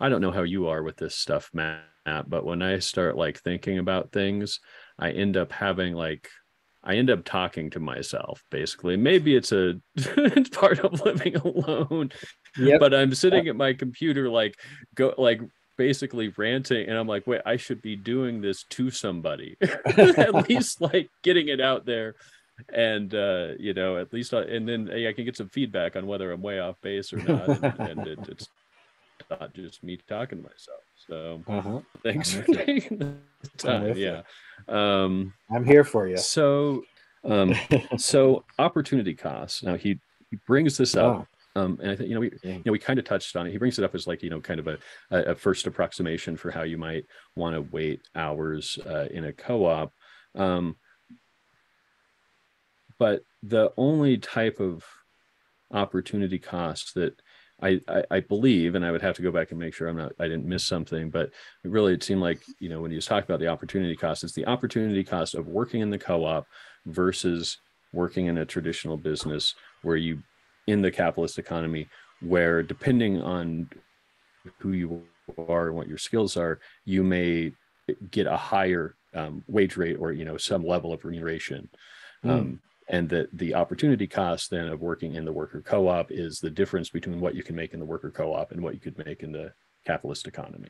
I don't know how you are with this stuff, Matt, but when I start like thinking about things, I end up having like, I end up talking to myself, basically. Maybe it's a it's part of living alone, yep. But I'm sitting at my computer, like basically ranting, and I'm like, wait, I should be doing this to somebody, at least like getting it out there. And you know, at least and then I can get some feedback on whether I'm way off base or not, and it's not just me talking to myself. So thanks for taking the time. Yeah, I'm here for you. So so opportunity costs. Now he brings this up, and I think, you know, we kind of touched on it. He brings it up as like, you know, kind of a first approximation for how you might want to wait hours in a co-op. But the only type of opportunity cost that I believe, and I would have to go back and make sure I didn't miss something, but really it seemed like, you know, when he was talking about the opportunity cost, it's the opportunity cost of working in the co-op versus working in a traditional business where you, in the capitalist economy, where depending on who you are and what your skills are, you may get a higher wage rate or, you know, some level of remuneration. And that the opportunity cost then of working in the worker co-op is the difference between what you can make in the worker co-op and what you could make in the capitalist economy,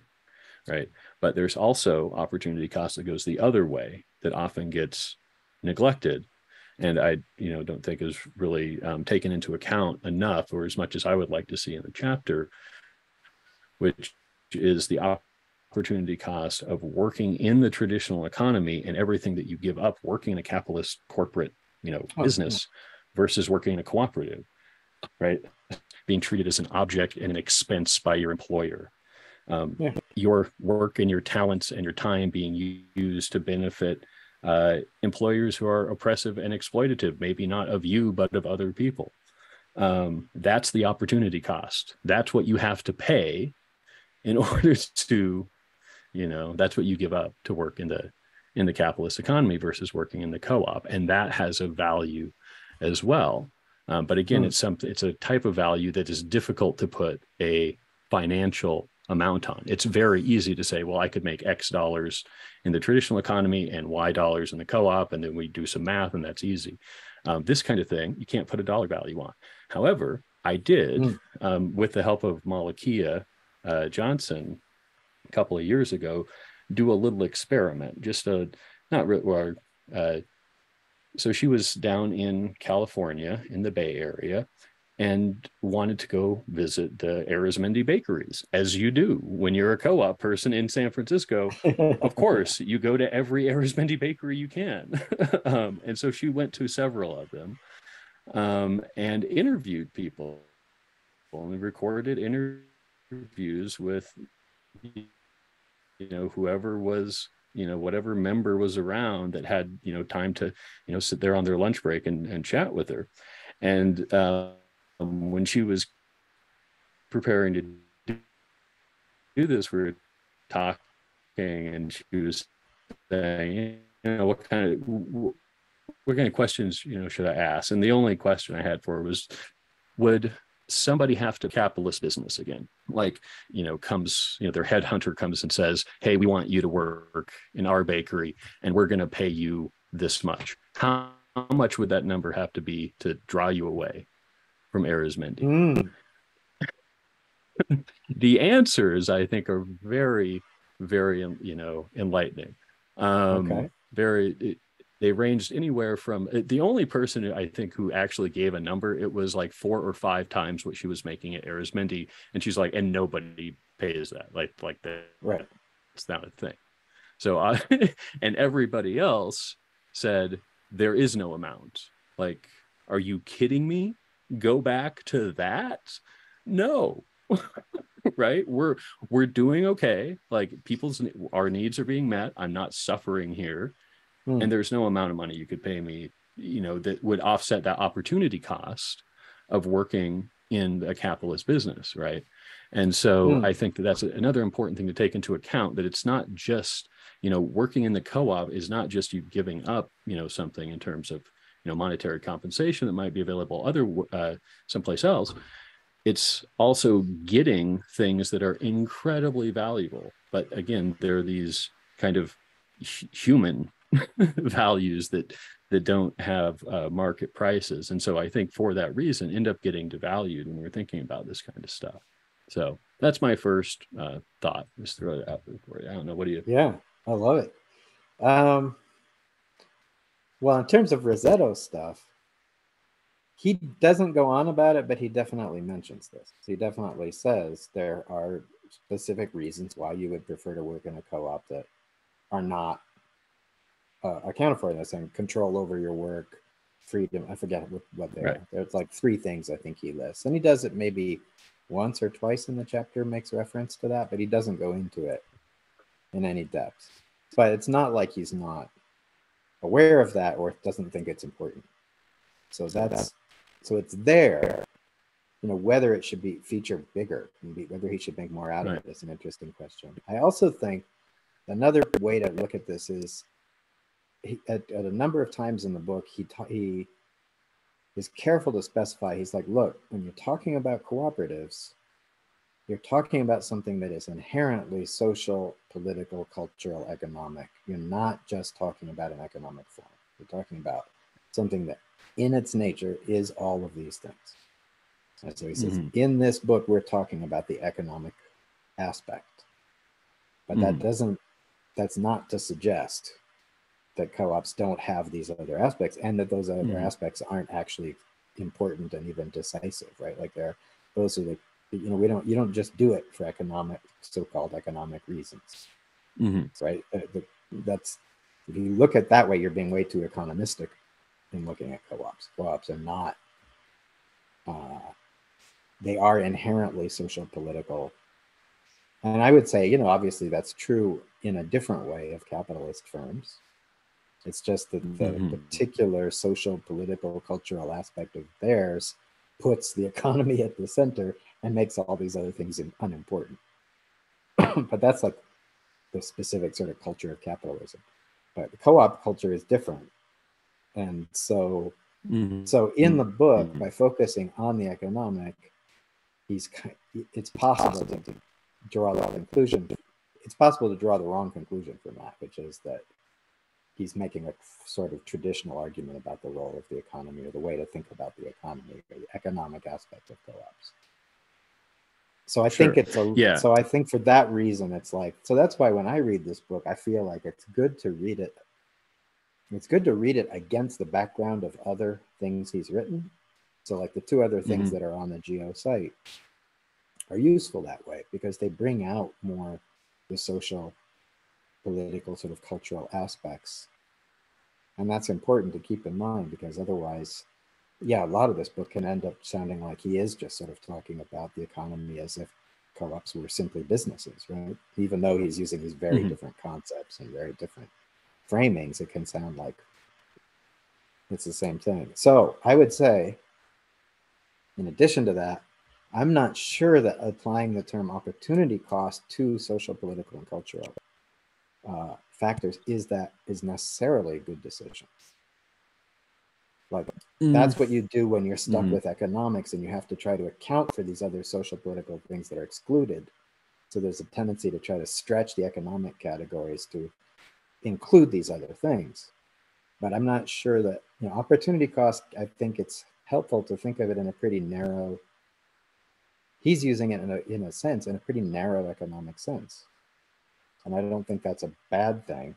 right? But there's also opportunity cost that goes the other way that often gets neglected. And I, you know, don't think is really taken into account enough, or as much as I would like to see in the chapter, which is the opportunity cost of working in the traditional economy and everything that you give up working in a capitalist corporate, you know, business versus working in a cooperative, right? Being treated as an object and an expense by your employer. Your work and your talents and your time being used to benefit employers who are oppressive and exploitative, maybe not of you, but of other people. That's the opportunity cost. That's what you have to pay in order to, you know, that's what you give up to work in the capitalist economy versus working in the co-op. And that has a value as well. But again, it's a type of value that is difficult to put a financial amount on. It's very easy to say, well, I could make X dollars in the traditional economy and Y dollars in the co-op, and then we do some math and that's easy. This kind of thing, you can't put a dollar value on. However, I did, with the help of Malakia Johnson a couple of years ago, do a little experiment, just a, not really, so she was down in California in the Bay Area and wanted to go visit the Arizmendi bakeries, as you do when you're a co-op person in San Francisco. Of course, you go to every Arizmendi bakery you can. And so she went to several of them and interviewed people, only recorded interviews with, you know, whoever was, you know, whatever member was around that had, you know, time to, you know, sit there on their lunch break and chat with her. And when she was preparing to do this, we were talking and she was saying, you know, what kind of questions, you know, should I ask? And the only question I had for her was, would somebody have to capitalist business again? Like, you know, comes, you know, their headhunter comes and says, hey, we want you to work in our bakery and we're going to pay you this much. How much would that number have to be to draw you away from Arizmendi? The answers, I think, are very, very, you know, enlightening. They ranged anywhere from, the only person I think who actually gave a number, it was like 4 or 5 times what she was making at Arizmendi. And she's like, and nobody pays that. Like that. Right. It's not a thing. So I, and everybody else said, there is no amount. Like, are you kidding me? Go back to that? No. Right? We're doing okay. Like, our needs are being met. I'm not suffering here. And there's no amount of money you could pay me, you know, that would offset that opportunity cost of working in a capitalist business, right? And so I think that that's another important thing to take into account, that it's not just, you know, working in the co-op is not just you giving up, you know, something in terms of, you know, monetary compensation that might be available someplace else. It's also getting things that are incredibly valuable. But again, there are these kind of human values that don't have market prices. And so I think for that reason, end up getting devalued when we're thinking about this kind of stuff. So that's my first thought. Just throw it out there for you. I don't know. What do you think? Yeah, I love it. Well, in terms of Rosetto stuff, he doesn't go on about it, but he definitely mentions this. He definitely says there are specific reasons why you would prefer to work in a co-op that are not accounted for in this, and control over your work, freedom. I forget what they are. There's like three things I think he lists, and he does it maybe once or twice in the chapter, makes reference to that, but he doesn't go into it in any depth. But it's not like he's not aware of that or doesn't think it's important. So that's, so it's there, you know, whether it should be featured bigger, whether he should make more out of it is an interesting question. I also think another way to look at this is he, at a number of times in the book, he is careful to specify, he's like, look, when you're talking about cooperatives, you're talking about something that is inherently social, political, cultural, economic. You're not just talking about an economic form. You're talking about something that in its nature is all of these things. And so he says, in this book, we're talking about the economic aspect, but that doesn't, that's not to suggest that co-ops don't have these other aspects and that those other aspects aren't actually important and even decisive, right? Like they're, those are the, you know, you don't just do it for economic, so-called economic reasons, right? That's, if you look at that way, you're being way too economistic in looking at co-ops. Co-ops are not, they are inherently social, political. And I would say, you know, obviously that's true in a different way of capitalist firms. It's just that the particular social, political, cultural aspect of theirs puts the economy at the center and makes all these other things unimportant. But that's like the specific sort of culture of capitalism. But the co-op culture is different. And so, so in the book, by focusing on the economic, it's possible to draw the conclusion. It's possible to draw the wrong conclusion from that, which is that he's making a sort of traditional argument about the role of the economy or the way to think about the economy or the economic aspect of co-ops. So I think it's a, so I think for that reason, it's like, so that's why when I read this book, I feel like it's good to read it. It's good to read it against the background of other things he's written. So like the two other things that are on the Geo site are useful that way because they bring out more the social, political, sort of cultural aspects. And that's important to keep in mind because otherwise, yeah, a lot of this book can end up sounding like he is just sort of talking about the economy as if co-ops were simply businesses, right? Even though he's using these very different concepts and very different framings, it can sound like it's the same thing. So I would say, in addition to that, I'm not sure that applying the term opportunity cost to social, political, and cultural factors is necessarily a good decision. Like that's what you do when you're stuck with economics and you have to try to account for these other social, political things that are excluded. So there's a tendency to try to stretch the economic categories to include these other things, but I'm not sure that, you know, opportunity cost, I think it's helpful to think of it in a pretty narrow, he's using it in a sense, in a pretty narrow economic sense. And I don't think that's a bad thing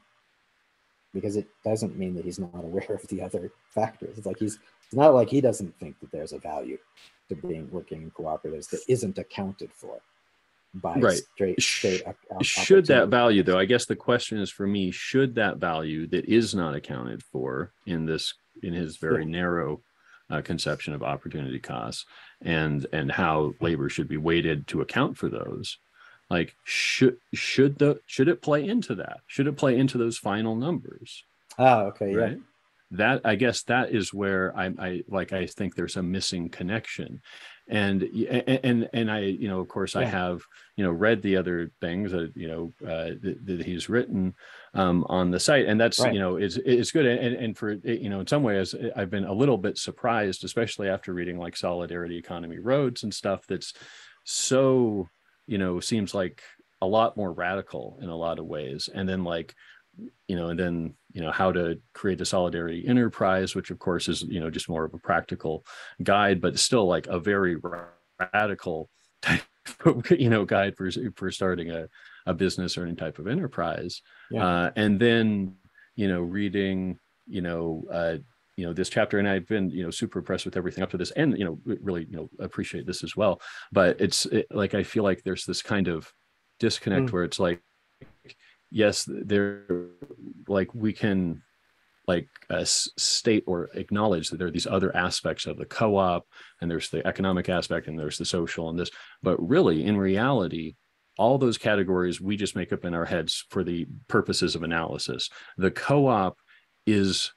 because it doesn't mean that he's not aware of the other factors. It's like, it's not like he doesn't think that there's a value to working in cooperatives that isn't accounted for. Straight should that value, though, I guess the question is for me, should that value that is not accounted for in his very narrow conception of opportunity costs and how labor should be weighted to account for those, like should it play into those final numbers? Oh, okay, right? that, I guess that is where I think there's a missing connection. And I, you know, of course, yeah. I have, you know, read the other things that, you know, that he's written on the site. And that's, right. you know, it's good. And for, you know, in some ways, I've been a little bit surprised, especially after reading like Solidarity Economy Roads and stuff that's so, you know, seems like a lot more radical in a lot of ways. And then like, you know, and then, you know, how to create a solidarity enterprise, which of course is, you know, just more of a practical guide, but still like a very radical type of, you know, guide for starting a business or any type of enterprise. Yeah. And then, you know, reading, you know, this chapter, and I've been, you know, super impressed with everything up to this and, you know, really, you know, appreciate this as well. But it's like, I feel like there's this kind of disconnect where it's like, yes, they're like, we can like state or acknowledge that there are these other aspects of the co-op, and there's the economic aspect, and there's the social and this, but really in reality, all those categories we just make up in our heads for the purposes of analysis. The co-op is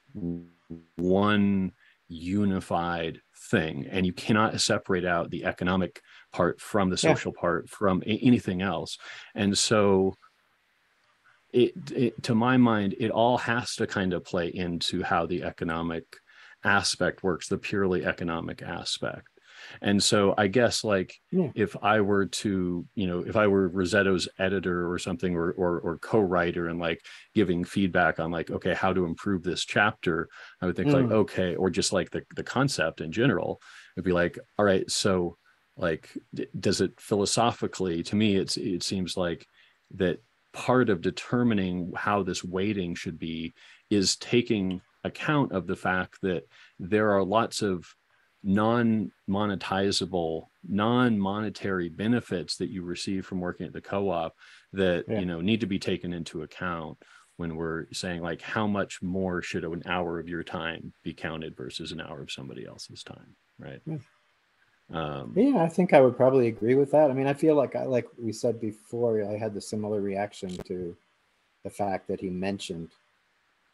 one unified thing, and you cannot separate out the economic part from the social part from anything else. And so It, to my mind, it all has to kind of play into how the economic aspect works, the purely economic aspect. And so I guess like if I were to, you know, if I were Rosetto's editor or something or co-writer and like giving feedback on like, okay, how to improve this chapter, I would think like, okay, or just like the concept in general, it'd be like, all right, so like, does it philosophically, to me, it seems like that part of determining how this weighting should be is taking account of the fact that there are lots of non-monetizable, non-monetary benefits that you receive from working at the co-op that, you know, need to be taken into account when we're saying like, how much more should an hour of your time be counted versus an hour of somebody else's time, right? Yeah. I think I would probably agree with that. I mean, I feel like like we said before, I had the similar reaction to the fact that he mentioned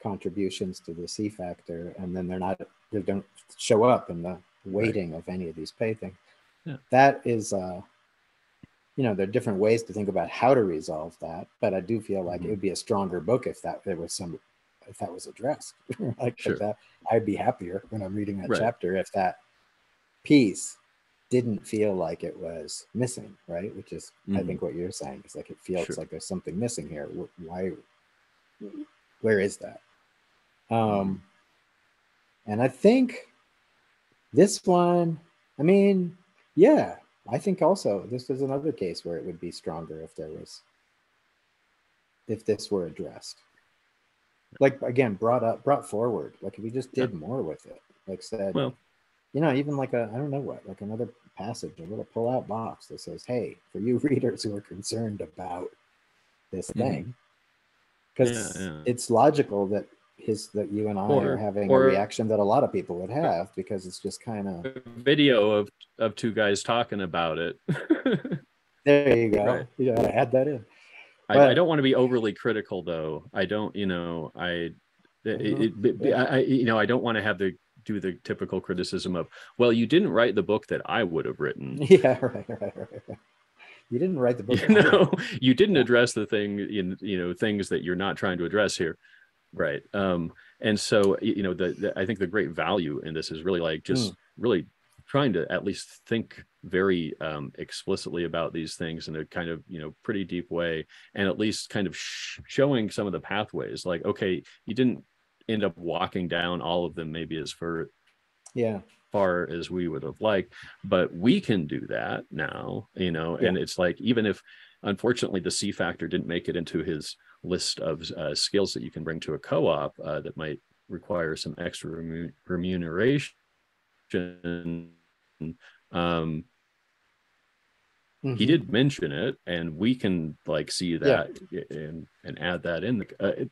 contributions to the C factor, and then they don't show up in the weighting of any of these pay things. Yeah. That is, you know, there are different ways to think about how to resolve that, but I do feel like it would be a stronger book if that was addressed. Like that, I'd be happier when I'm reading that chapter if that piece didn't feel like it was missing, right? Which is, I think what you're saying is like, it feels like there's something missing here. Why, where is that? And I think this one, I mean, I think also this is another case where it would be stronger if this were addressed. Like again, brought forward, like if we just did more with it, like said, you know, even like I don't know what, like another passage, a little pull-out box that says, hey, for you readers who are concerned about this thing, because it's logical that that you and I are having a reaction that a lot of people would have, because it's just kind of a video of two guys talking about it. There you go. Right. You gotta add that in. But I don't want to be overly critical, though. I don't, you know, I you know, I don't want to have do the typical criticism of, well, you didn't write the book that I would have written. Yeah, right. You didn't write the book. You know, you didn't address the thing, you know, things that you're not trying to address here. Right. And so, you know, I think the great value in this is really like just really trying to at least think very explicitly about these things in a kind of, you know, pretty deep way, and at least kind of showing some of the pathways, like, okay, you didn't end up walking down all of them maybe as far as we would have liked, but we can do that now, you know. And it's like, even if unfortunately the C factor didn't make it into his list of skills that you can bring to a co-op that might require some extra remuneration, he did mention it, and we can like see that and add that in.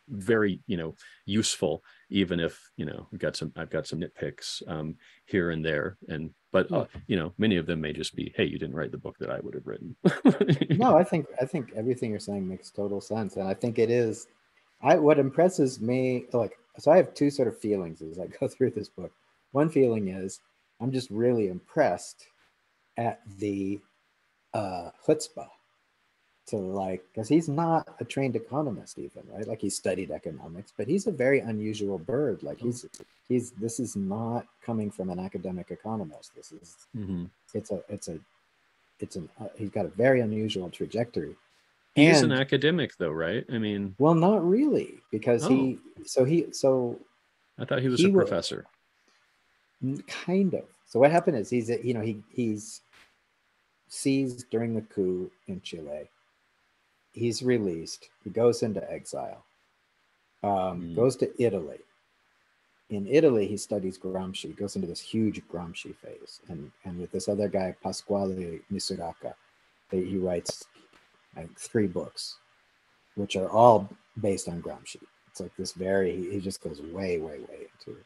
Very, you know, useful, even if, you know, I've got some nitpicks here and there, but you know, many of them may just be, hey, you didn't write the book that I would have written. No, I think everything you're saying makes total sense, and I think it is. What impresses me, like So I have two sort of feelings as I go through this book. One feeling is I'm just really impressed at the chutzpah to, like, because he's not a trained economist even, right? Like, he studied economics, but he's a very unusual bird. Like, he's this is not coming from an academic economist. This is he's got a very unusual trajectory. He is an academic though, right? I mean, well, not really, because so I thought he was a professor. Kind of. So what happened is he's seized during the coup in Chile. He's released. He goes into exile. Goes to Italy. In Italy, he studies Gramsci. He goes into this huge Gramsci phase, and with this other guy, Pasquale Misuraca, he writes like 3 books, which are all based on Gramsci. It's like this he just goes way into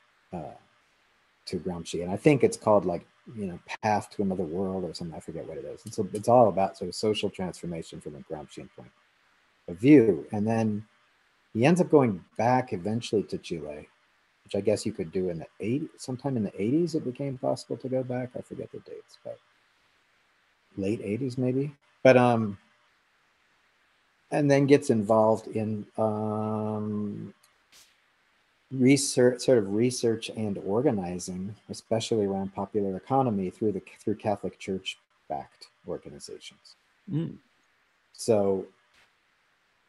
to Gramsci. And I think it's called, like, Path to Another World or something. I forget what it is. And so it's all about sort of social transformation from a Gramscian point of view. And then he ends up going back eventually to Chile, which I guess you could do in the 80s, sometime in the 80s it became possible to go back. I forget the dates, but late 80s maybe. But and then gets involved in research, sort of research and organizing, especially around popular economy through Catholic Church backed organizations. So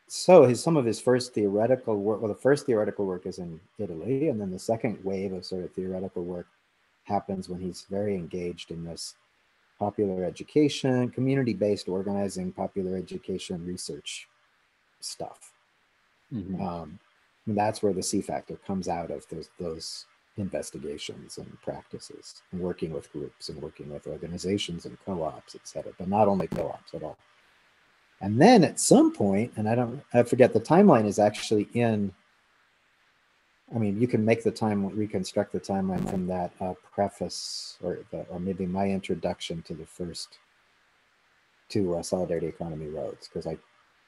some of his first theoretical work, the first theoretical work is in Italy, and then the second wave of sort of theoretical work happens when he's very engaged in this popular education, community-based organizing, popular education, research stuff. And that's where the C factor comes out of those investigations and practices, and working with groups and working with organizations and co-ops, et cetera, but not only co-ops at all. And then at some point, and I forget, the timeline is actually in, I mean, you can make the time, reconstruct the timeline from that preface, or maybe my introduction to the first to Solidarity Economy Roads, because I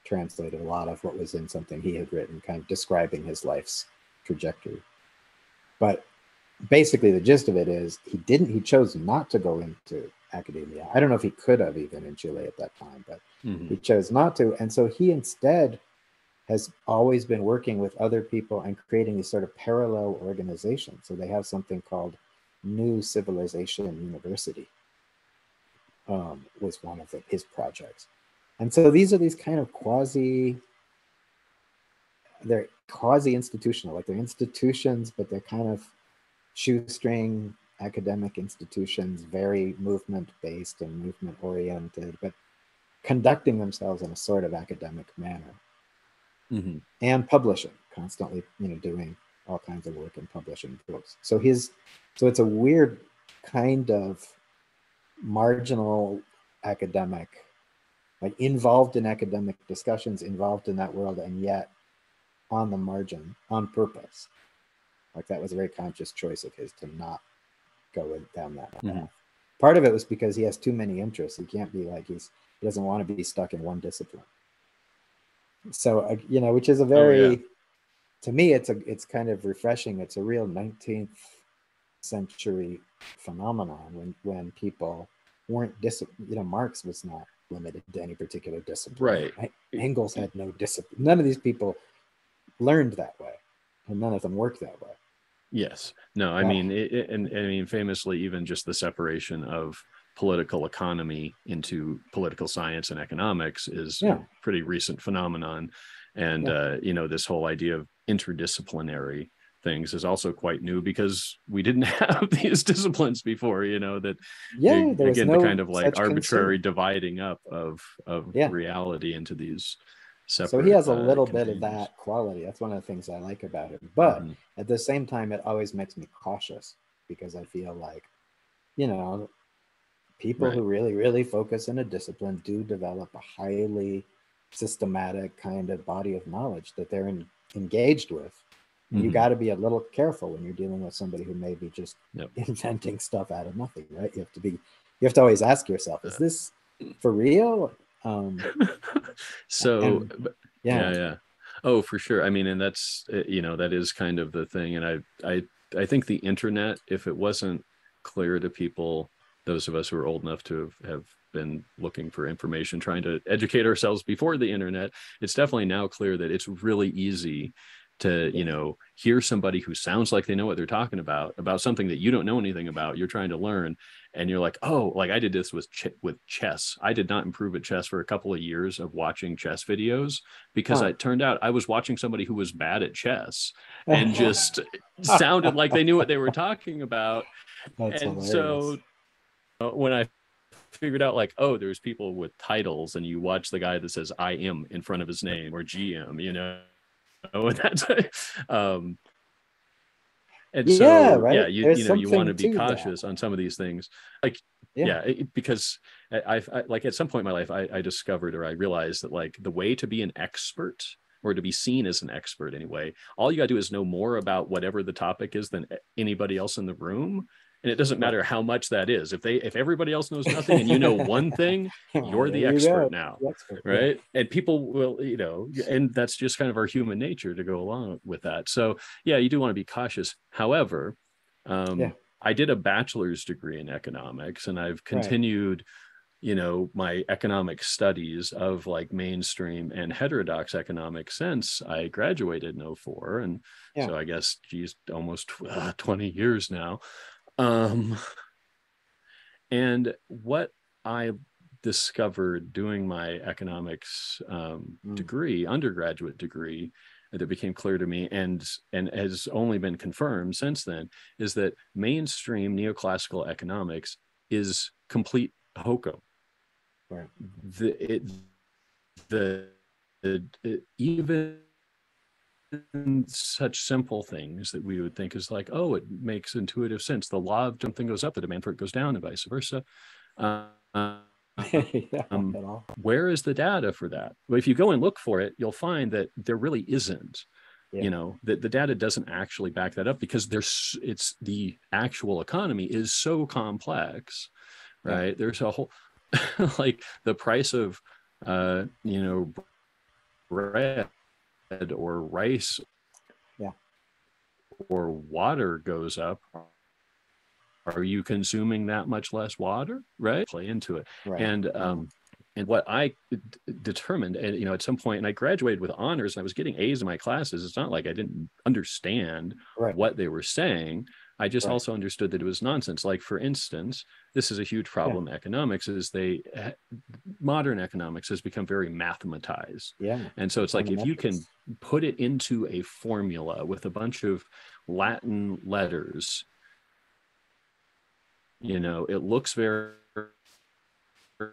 translated a lot of what was in something he had written, kind of describing his life's trajectory. But basically the gist of it is he chose not to go into academia. I don't know if he could have even in Chile at that time, but he chose not to. And so he instead has always been working with other people and creating these sort of parallel organizations. So they have something called New Civilization University, was one of his projects. And so these are these kind of quasi-institutional, like they're institutions, but they're kind of shoestring academic institutions, very movement-based and movement-oriented, but conducting themselves in a sort of academic manner. And publishing, constantly, doing all kinds of work and publishing books. So it's a weird kind of marginal academic, like involved in academic discussions, involved in that world, and yet on the margin, on purpose. Like, that was a very conscious choice of his to not go down that path. Part of it was because he has too many interests. He can't be like, he doesn't want to be stuck in one discipline. So, which is a very, to me, it's kind of refreshing. It's a real 19th century phenomenon when people weren't, Marx was not limited to any particular discipline. Right. Engels had no discipline. None of these people learned that way, and none of them worked that way. Yes. No, I mean, famously, even just the separation of political economy into political science and economics is a pretty recent phenomenon. And, this whole idea of interdisciplinary things is also quite new, because we didn't have these disciplines before, the kind of like arbitrary dividing up of reality into these separate. So he has a little bit of that quality. That's one of the things I like about him. But at the same time, it always makes me cautious, because I feel like, people who really, really focus in a discipline do develop a highly systematic kind of body of knowledge that they're engaged with. You got to be a little careful when you're dealing with somebody who may be just inventing stuff out of nothing, right? You have to always ask yourself, is this for real? So, Oh, for sure. I mean, and that's, you know, that is kind of the thing. And I think the internet, if it wasn't clear to people, those of us who are old enough to have been looking for information, trying to educate ourselves before the internet, it's definitely now clear that it's really easy to, you know, hear somebody who sounds like they know what they're talking about something that you don't know anything about, you're trying to learn. And you're like, oh, like I did this with chess. I did not improve at chess for a couple of years of watching chess videos, because it turned out I was watching somebody who was bad at chess and just sounded like they knew what they were talking about. That's and hilarious. So when I figured out, like, oh, there's people with titles and you watch the guy that says I am in front of his name, or GM, you know. Oh, and that's and so yeah, right? Yeah, you know, you want to be cautious on some of these things, like because I like at some point in my life I discovered, or I realized that, like, the way to be an expert, or to be seen as an expert anyway, all you gotta do is know more about whatever the topic is than anybody else in the room. And it doesn't matter how much that is. If everybody else knows nothing and you know one thing, you're the expert now, right? And people will, you know, and that's just kind of our human nature to go along with that. So yeah, you do want to be cautious. However, I did a bachelor's degree in economics, and I've continued, you know, my economic studies of like mainstream and heterodox economics since I graduated in 2004. And so I guess, geez, almost 20 years now. And what I discovered doing my economics degree, undergraduate degree, that became clear to me and has only been confirmed since then, is that mainstream neoclassical economics is complete hokum. Right. Even such simple things that we would think is like, oh, it makes intuitive sense. The law of something goes up, the demand for it goes down, and vice versa. Where is the data for that? Well, if you go and look for it, you'll find that there really isn't. You know, that the data doesn't actually back that up, because it's the actual economy is so complex, right? There's a whole, like the price of, you know, bread or rice or water goes up. Are you consuming that much less water? Right. Play into it. Right. And what I determined, and, you know, at some point, and I graduated with honors and I was getting A's in my classes. It's not like I didn't understand what they were saying. I just also understood that it was nonsense. Like, for instance, this is a huge problem in economics, is modern economics has become very mathematized. And so it's like, if you can put it into a formula with a bunch of Latin letters, you know, it looks very,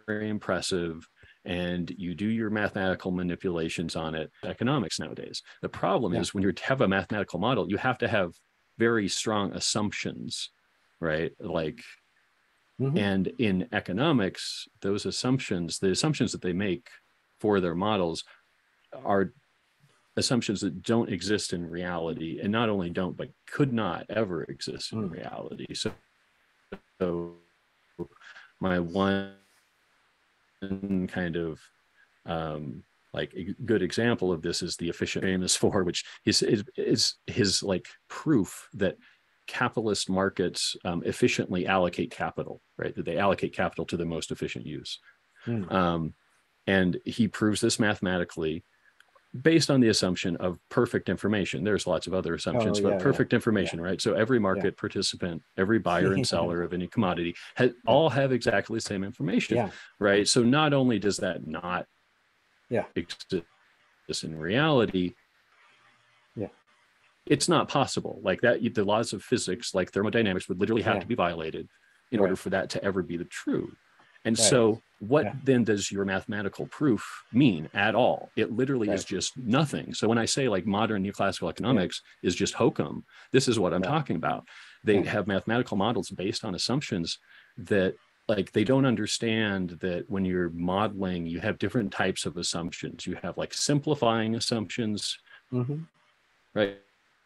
very impressive. And you do your mathematical manipulations on it. Economics nowadays, the problem is when you have a mathematical model, you have to have very strong assumptions, right? Like, and in economics, those assumptions, the assumptions that they make for their models are assumptions that don't exist in reality, and not only don't, but could not ever exist in reality. So my one kind of like a good example of this is the efficient famous for, which is his like proof that capitalist markets efficiently allocate capital, right? That they allocate capital to the most efficient use. And he proves this mathematically based on the assumption of perfect information. There's lots of other assumptions, but perfect information, right? So every market participant, every buyer and seller of any commodity all have exactly the same information, right? So not only does that not exist in reality, it's not possible. Like that, the laws of physics, like thermodynamics, would literally have to be violated in order for that to ever be the true. And so what then does your mathematical proof mean at all? It literally is just nothing. So when I say like modern neoclassical economics is just hokum, this is what I'm talking about. They have mathematical models based on assumptions that, like, they don't understand that when you're modeling, you have different types of assumptions. You have like simplifying assumptions, right?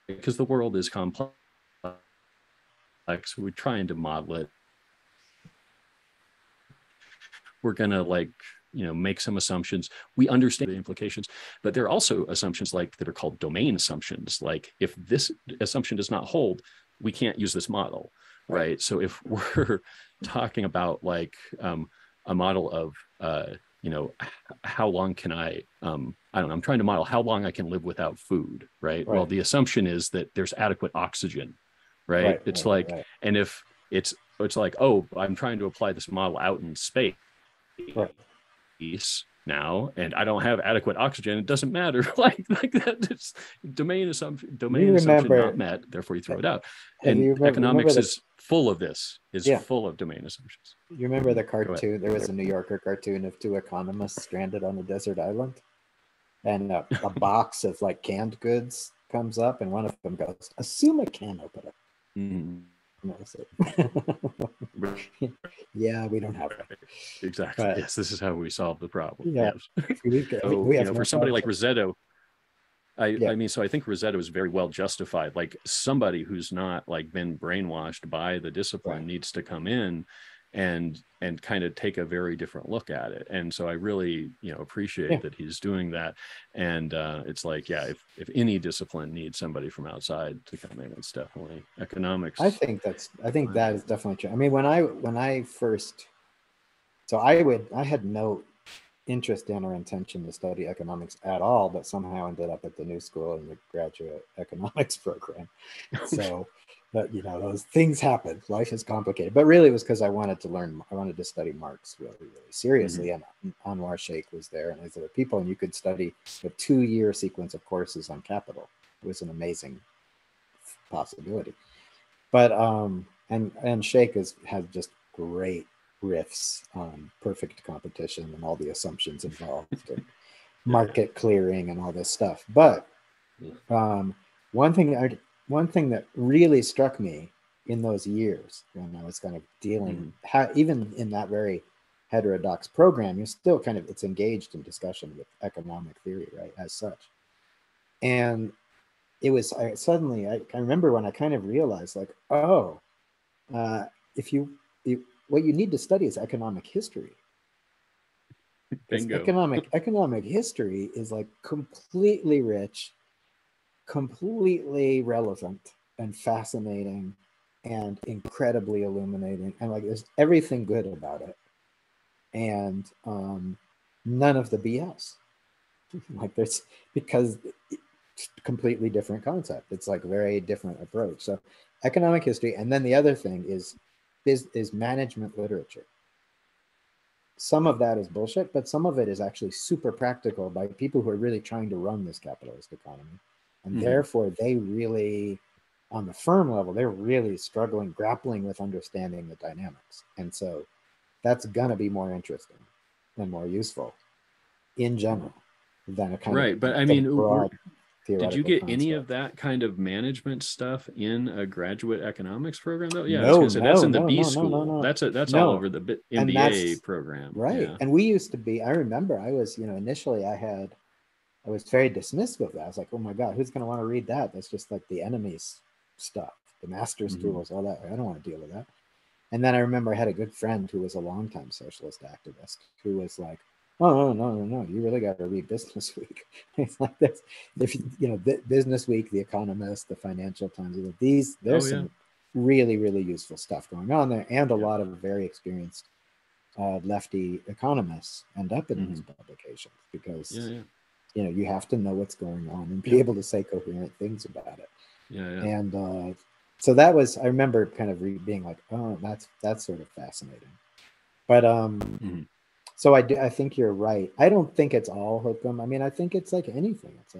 Because the world is complex. We're trying to model it. We're going to like make some assumptions. We understand the implications, but there are also assumptions that are called domain assumptions. Like if this assumption does not hold, we can't use this model, right? So if we're talking about a model of, how long can I don't know, I'm trying to model how long I can live without food, right? Well, the assumption is that there's adequate oxygen, right? It's and if it's oh, I'm trying to apply this model out in space now, and I don't have adequate oxygen, it doesn't matter. Like that, it's domain assumption not met, therefore you throw it out. And economics is full of this, full of domain assumptions. You remember the cartoon, there was a New Yorker cartoon of two economists stranded on a desert island, and a box of canned goods comes up, and one of them goes, assume a can opener. Yeah, we don't have it. Exactly. But, yes, this is how we solve the problem. Yeah. Yes. For somebody like Rosetto, I mean, so I think Rosetto is very well justified. Like somebody who's not been brainwashed by the discipline needs to come in and kind of take a very different look at it. And so I really, appreciate that he's doing that. And it's if any discipline needs somebody from outside to come in, it's definitely economics. I think that is definitely true. I mean, when I first, I had no interest in or intention to study economics at all, but somehow ended up at the New School in the graduate economics program. So, but those things happen. Life is complicated. But really, it was because I wanted to study Marx really, really seriously. And Anwar Sheikh was there, and these other people. And you could study a 2-year sequence of courses on capital. It was an amazing possibility. But and Sheikh has just great riffs on perfect competition and all the assumptions involved, and market clearing, and all this stuff. But one thing that really struck me in those years when I was kind of dealing, even in that very heterodox program, you're still kind of, it's engaged in discussion with economic theory, right, as such. And it was I remember when I kind of realized what you need to study is economic history. Bingo. Economic history is completely rich, completely relevant and fascinating and incredibly illuminating, and there's everything good about it, and none of the BS. There's, because it's a completely different concept, it's a very different approach. So economic history, and then the other thing is management literature. Some of that is bullshit, but some of it is actually super practical by people who are really trying to run this capitalist economy. And therefore, they really, on the firm level, they're really struggling, grappling with understanding the dynamics. And so that's going to be more interesting and more useful in general than a kind of but I mean, did you get any of that kind of management stuff in a graduate economics program, though? Yeah, that's in the B school. That's all over the MBA program. Right. Yeah. And we used to be, I remember I was, initially I was very dismissive of that. I was oh my God, who's going to want to read that? That's just the enemy's stuff, the master's tools, all that. I don't want to deal with that. And then I remember I had a good friend who was a longtime socialist activist who was oh, no, you really got to read Business Week. It's this. If Business Week, The Economist, the Financial Times, there's some really, really useful stuff going on there. And a lot of very experienced lefty economists end up in these publications because you have to know what's going on and be able to say coherent things about it. And so that was, I remember kind of being oh, that's sort of fascinating. But so I think you're right. I don't think it's all hokum. I mean, I think it's anything. It's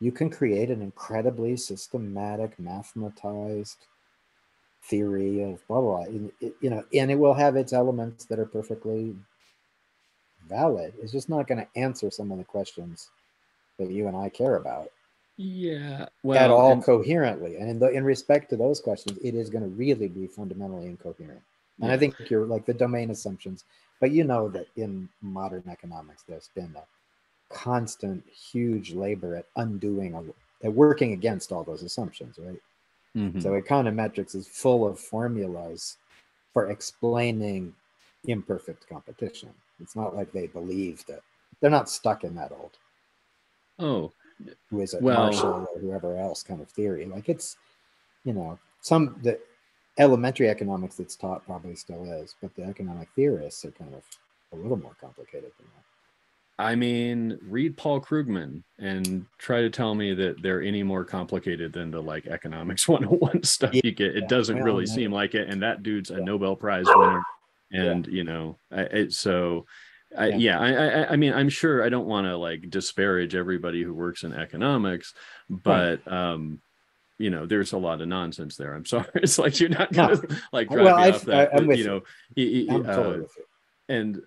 you can create an incredibly systematic, mathematized theory of blah, blah, blah. And it will have its elements that are perfectly valid. It's just not going to answer some of the questions that you and I care about at all coherently. And in respect to those questions, it is going to really be fundamentally incoherent. And I think you're the domain assumptions, but that in modern economics, there's been a constant huge labor at undoing, at working against all those assumptions, right? So econometrics is full of formulas for explaining imperfect competition. It's not like they believe that they're not stuck in that old who is it, Marshall or whoever else kind of theory. Like it's, you know, some the elementary economics that's taught probably still is, but the economic theorists are kind of a little more complicated than that. I mean, read Paul Krugman and try to tell me that they're any more complicated than the like economics 101 stuff you get. It doesn't really seem like it. And that dude's a Nobel Prize winner. And, you know, I mean, I'm sure I don't want to like disparage everybody who works in economics, but, you know, there's a lot of nonsense there. I'm sorry. It's like, you're not going to like drive me off that, but, you know, and,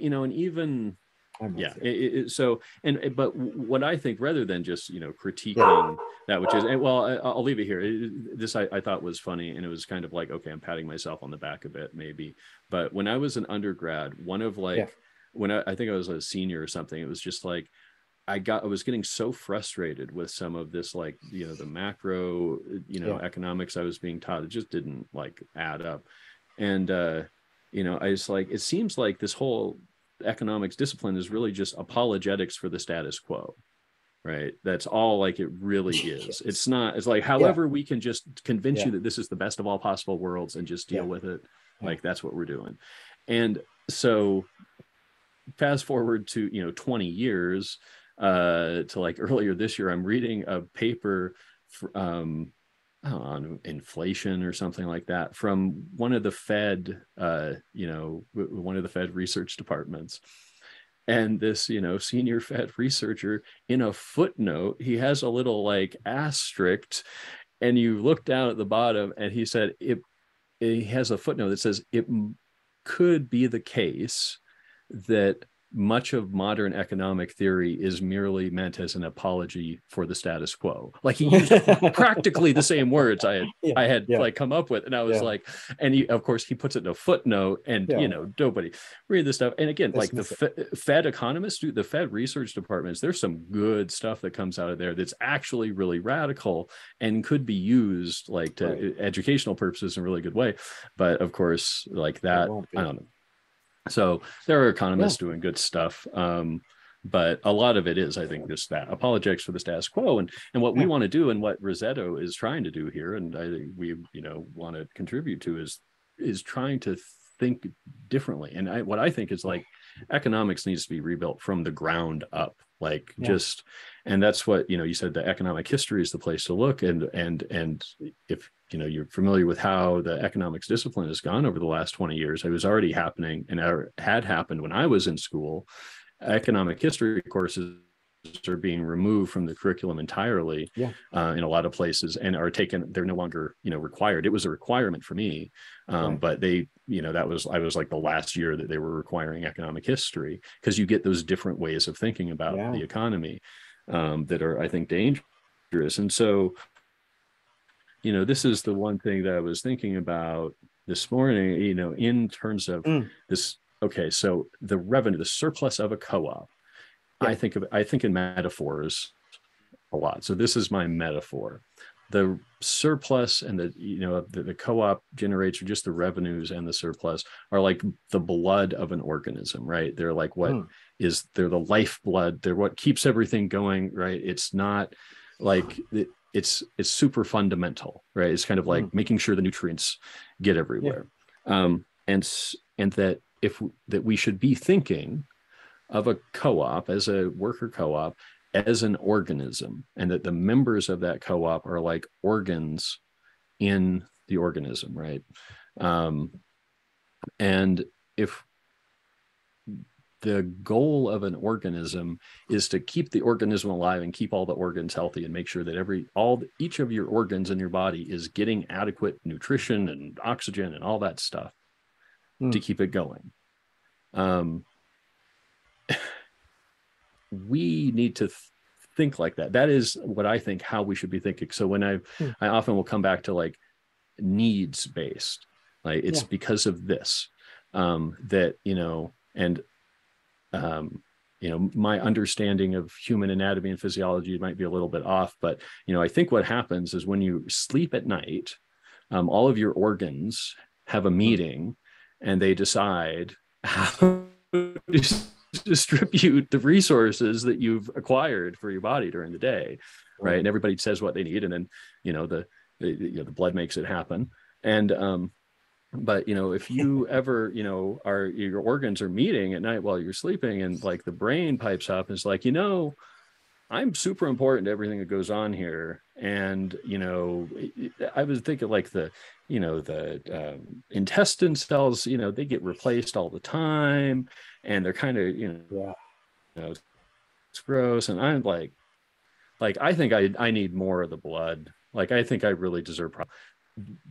you know, and even, but what I think, rather than just, you know, critiquing that, which is, well, I'll leave it here. This I thought was funny, and it was kind of like, okay, I'm patting myself on the back a bit, maybe. But when I was an undergrad, one of like, when I think I was a senior or something, it was just like, I was getting so frustrated with some of this, like, you know, the macro, you know, economics I was being taught. It just didn't like add up. And, you know, I just like, it seems like this whole economics discipline is really just apologetics for the status quo, right? That's all like it really is. It's not, it's like, however we can just convince you that this is the best of all possible worlds and just deal with it. Like, that's what we're doing. And so fast forward to, you know, 20 years to like earlier this year, I'm reading a paper on inflation or something like that from one of the Fed, you know, one of the Fed research departments. And this, you know, senior Fed researcher, in a footnote, he has a little like asterisk, and you look down at the bottom and he said, he has a footnote that says, it could be the case that much of modern economic theory is merely meant as an apology for the status quo. Like he used practically the same words I had like come up with. And I was like, and he, of course he puts it in a footnote, and you know, nobody read this stuff. And again, like the Fed economists, the Fed research departments, there's some good stuff that comes out of there that's actually really radical and could be used like to educational purposes in a really good way. But of course, like that, I don't know. So there are economists doing good stuff, but a lot of it is, I think, just that apologetics for the status quo, and what we want to do, and what Rosetto is trying to do here, and I think we, you know, want to contribute to is trying to think differently. And what I think is like economics needs to be rebuilt from the ground up, like just, and that's what, you know, you said the economic history is the place to look, and if you know, you're familiar with how the economics discipline has gone over the last 20 years. It was already happening and had happened when I was in school. Economic history courses are being removed from the curriculum entirely in a lot of places, and are taken. They're no longer, you know, required. It was a requirement for me, but they, you know, I was like the last year that they were requiring economic history, because you get those different ways of thinking about the economy that are, I think, dangerous. And so, you know, this is the one thing that I was thinking about this morning, you know, in terms of this. Okay, so the revenue, the surplus of a co-op, I think in metaphors a lot. So this is my metaphor. The surplus and the, you know, the co-op generates, or just the revenues and the surplus, are like the blood of an organism, right? They're like what is, they're the lifeblood. They're what keeps everything going, right? It's not like... It's super fundamental, right? It's kind of like making sure the nutrients get everywhere. Yeah. And that that we should be thinking of a co-op, as a worker co-op, as an organism, and that the members of that co-op are like organs in the organism, right? And if the goal of an organism is to keep the organism alive and keep all the organs healthy and make sure that each of your organs in your body is getting adequate nutrition and oxygen and all that stuff to keep it going. We need to think like that. That is what I think how we should be thinking. So when I often will come back to like needs based, like it's because of this, that, you know, and you know, my understanding of human anatomy and physiology might be a little bit off, but, you know, I think what happens is when you sleep at night, all of your organs have a meeting and they decide how distribute the resources that you've acquired for your body during the day, right? And everybody says what they need, and then the blood makes it happen. And but if you ever your organs are meeting at night while you're sleeping, and like the brain pipes up and it's like, I'm super important to everything that goes on here. And, I was thinking like the intestine cells, they get replaced all the time, and they're kind of, it's gross. And I'm like, I think I need more of the blood. Like, I think I really deserve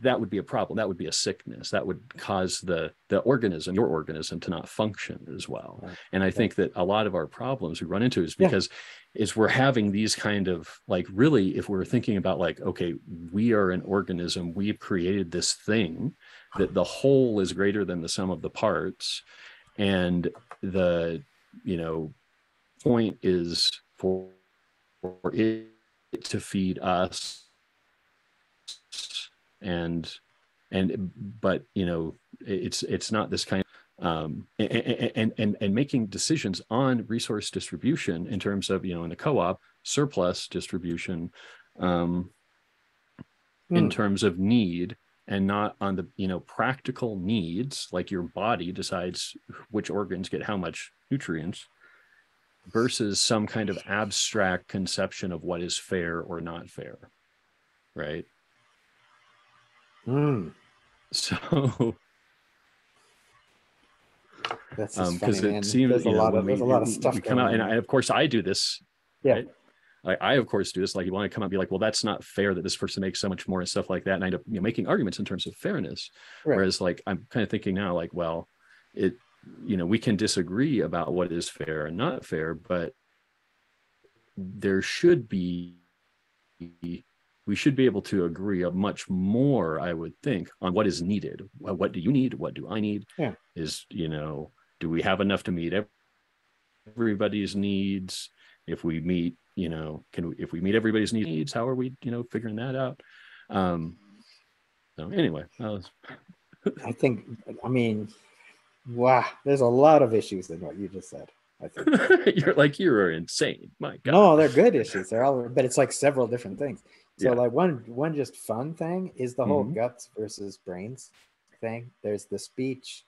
that would be a problem. That would be a sickness. That would cause your organism to not function as well. Right. And I think that a lot of our problems we run into is because is we're having these kind of like, really, if we're thinking about like, okay, we are an organism, we've created this thing, that the whole is greater than the sum of the parts. And the, point is for it to feed us. But it's not this kind of, and making decisions on resource distribution in terms of, in the co-op surplus distribution, in terms of need, and not on the, practical needs, like your body decides which organs get how much nutrients, versus some kind of abstract conception of what is fair or not fair. Right. So that's because it seems there's a lot of stuff come out, and of course I do this. Yeah, right? I of course do this. Like, you want to come out and be like, well, that's not fair that this person makes so much more and stuff like that, and I end up making arguments in terms of fairness. Right. Whereas, like, I'm kind of thinking now, like, well, it we can disagree about what is fair and not fair, but there should be. We should be able to agree much more, I would think, on what is needed. What do you need? What do I need? Yeah. Is, do we have enough to meet everybody's needs? If we meet, if we meet everybody's needs, how are we, figuring that out? So anyway, I think, wow, there's a lot of issues in what you just said. I think. You're insane. My God. No, they're good issues. They're all, but it's like several different things. So like one just fun thing is the whole guts versus brains thing. There's the speech,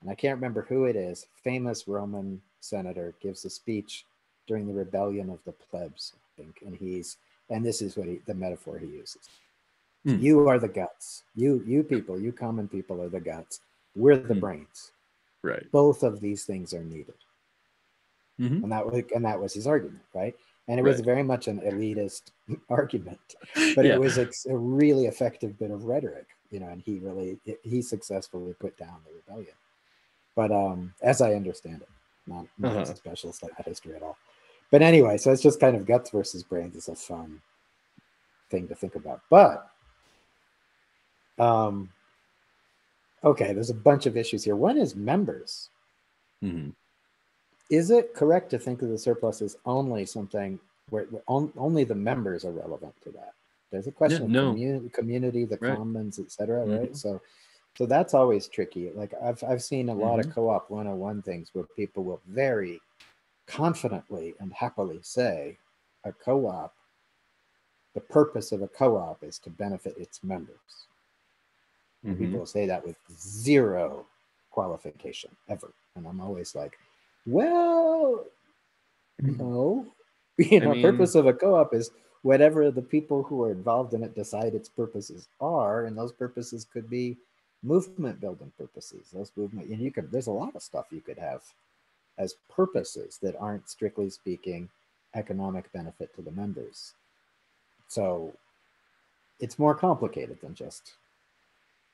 and I can't remember who it is. Famous Roman senator gives a speech during the rebellion of the plebs, I think, and this is what the metaphor he uses. You are the guts. You people, you common people are the guts. We're the brains. Right. Both of these things are needed. And that was his argument, right? And it was very much an elitist argument, but it was a really effective bit of rhetoric, and he successfully put down the rebellion. But as I understand it, not as a specialist in history at all. But anyway, so it's just kind of guts versus brains is a fun thing to think about. But okay, there's a bunch of issues here. One is members. Is it correct to think of the surplus as only something where only the members are relevant to that? There's a question of community, the commons, etc. Right? So that's always tricky. Like I've seen a lot of co-op 101 things where people will very confidently and happily say a co-op, the purpose of a co-op is to benefit its members. And people will say that with zero qualification ever. And I'm always like, well, no, the purpose of a co-op is whatever the people who are involved in it decide its purposes are, and those purposes could be movement building purposes. There's a lot of stuff you could have as purposes that aren't, strictly speaking, economic benefit to the members. So it's more complicated than just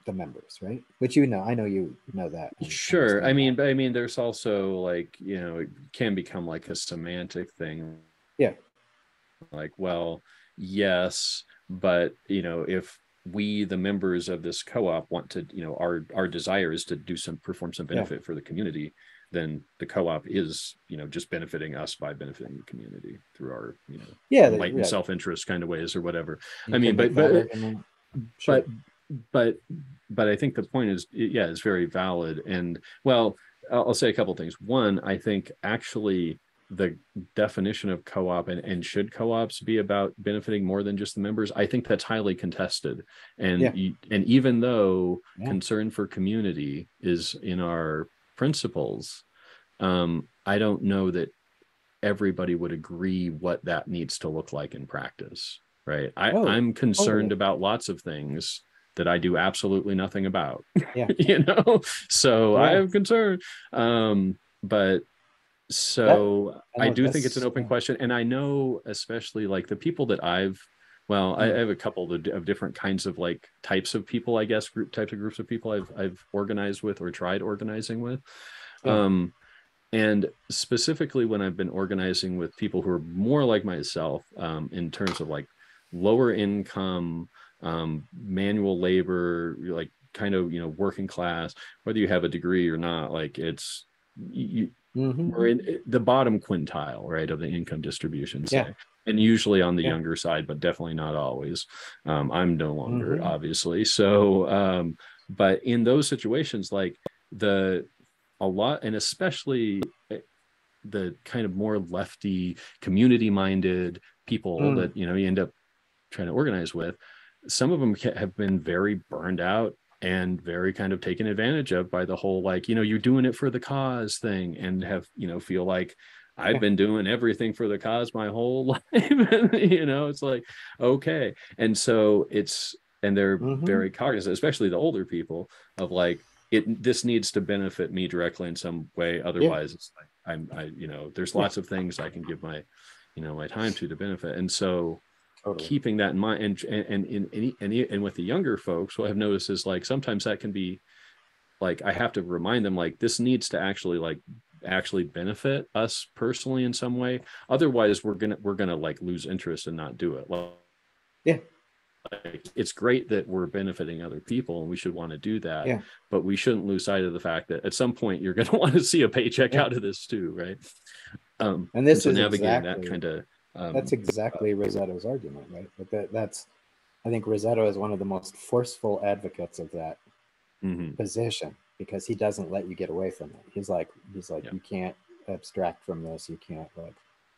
the members, right? Which I know you know that. Sure. But there's also like, it can become like a semantic thing. Yeah. Like, well, yes, but if we, the members of this co-op, want to, our desire is to perform some benefit for the community, then the co-op is, just benefiting us by benefiting the community through our, enlightened self-interest kind of ways or whatever. But I think the point is, it's very valid. And well, I'll say a couple of things. One, I think actually the definition of co-op and should co-ops be about benefiting more than just the members? I think that's highly contested. And, and even though concern for community is in our principles, I don't know that everybody would agree what that needs to look like in practice, right? I'm concerned about lots of things that I do absolutely nothing about, you know? So I am concerned, but so I do think it's an open question. And I know, especially like the people that I've, I have a couple of different kinds of like types of people, I guess, groups of people I've organized with or tried organizing with. And specifically when I've been organizing with people who are more like myself, in terms of like lower income, manual labor, like kind of, you know, working class, whether you have a degree or not, like it's, we're in the bottom quintile, right, of the income distribution. And usually on the younger side, but definitely not always. I'm no longer, obviously. So, but in those situations, like a lot, and especially the kind of more lefty, community-minded people that, you know, you end up trying to organize with, some of them have been very burned out and very kind of taken advantage of by the whole, like, you know, you're doing it for the cause thing, and have, you know, feel like I've been doing everything for the cause my whole life. You know, it's like, okay. And so it's, and they're very cognizant, especially the older people, of like, this needs to benefit me directly in some way. Otherwise it's like, I, you know, there's lots of things I can give my, you know, my time to benefit. And so keeping that in mind, and with the younger folks, what I've noticed is like sometimes that can be like, I have to remind them like this needs to actually like actually benefit us personally in some way. Otherwise we're gonna like lose interest and not do it. Well, like, it's great that we're benefiting other people and we should want to do that, but we shouldn't lose sight of the fact that at some point you're going to want to see a paycheck out of this too, right? And this is navigating that kind of that's exactly Rosetto's argument, right? But that's, I think Rosetto is one of the most forceful advocates of that position, because he doesn't let you get away from it. He's like you can't abstract from this. You can't like,